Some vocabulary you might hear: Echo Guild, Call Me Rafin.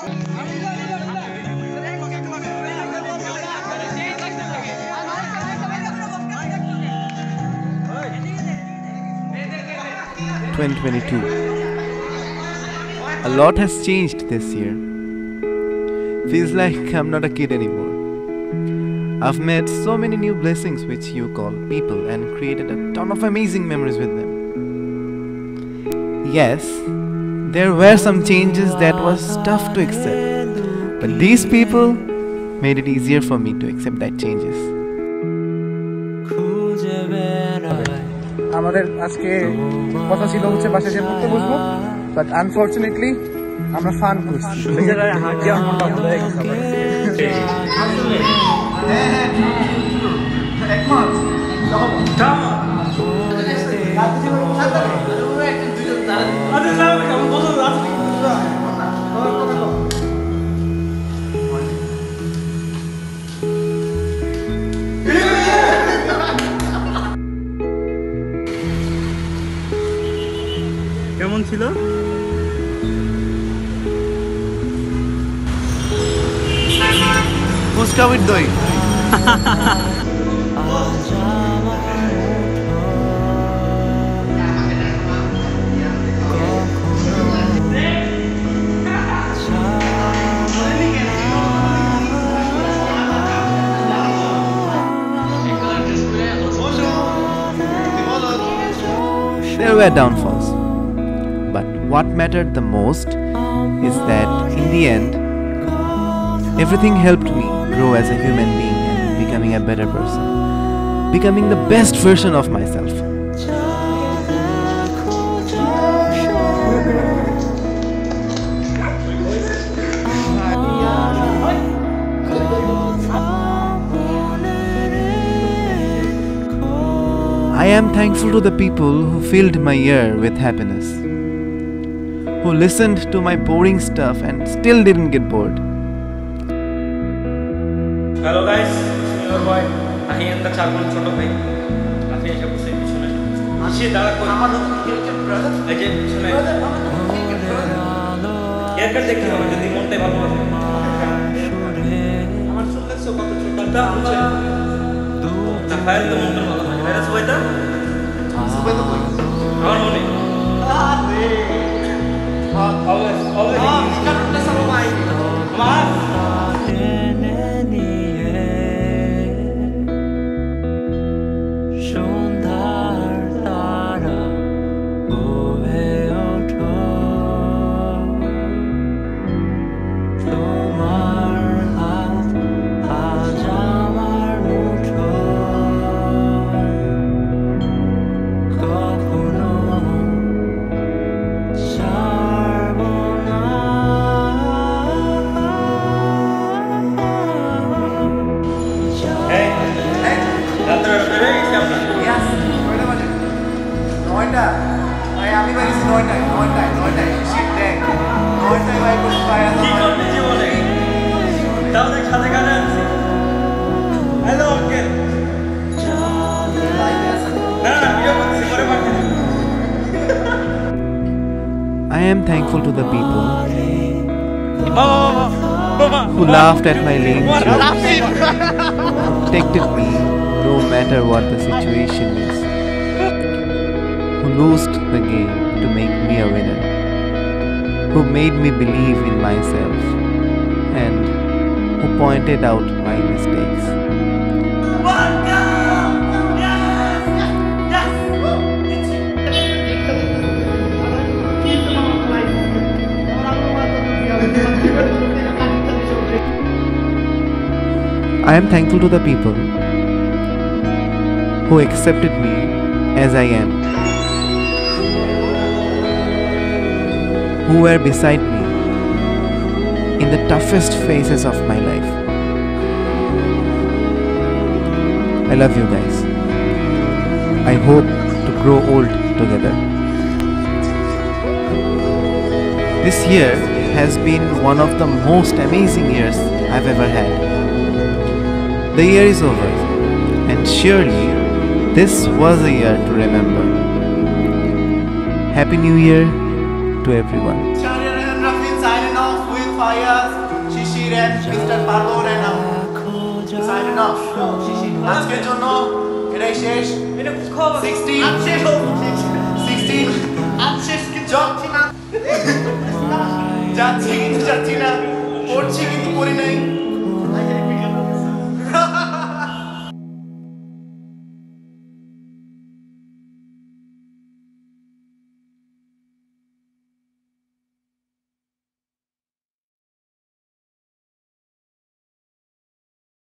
2022. A lot has changed this year. Feels like I'm not a kid anymore. I've met so many new blessings which you call people and created a ton of amazing memories with them. Yes, there were some changes that was tough to accept, but these people made it easier for me to accept that changes. আমাদের আজকে কথা ছিল হচ্ছে বাসে যে পড়তে বসবো, but unfortunately আমরা ফান করছি। কেমন ছিল? ফুচকা উইথ দই। There were downfalls. What mattered the most is that in the end, everything helped me grow as a human being and becoming a better person, becoming the best version of myself. I am thankful to the people who filled my year with happiness, who listened to my boring stuff and still didn't get bored. Hello guys, this is your boy. I am the Charman Choto Bhai. I am thankful to the people who laughed at my lame jokes, protected me no matter what the situation is, who lost the game to make me a winner, who made me believe in myself, and who pointed out my mistakes. I am thankful to the people who accepted me as I am, who were beside me in the toughest phases of my life. I love you guys. I hope to grow old together. This year has been one of the most amazing years I've ever had. The year is over, and surely this was a year to remember. Happy New Year to everyone. Call Me Rafin signing off with fire. us, Shishir and Mr. Parlour and signing off. Shishir. Ask your journal. It is 16. 16. Job. Jatina. Porchi. Porinai.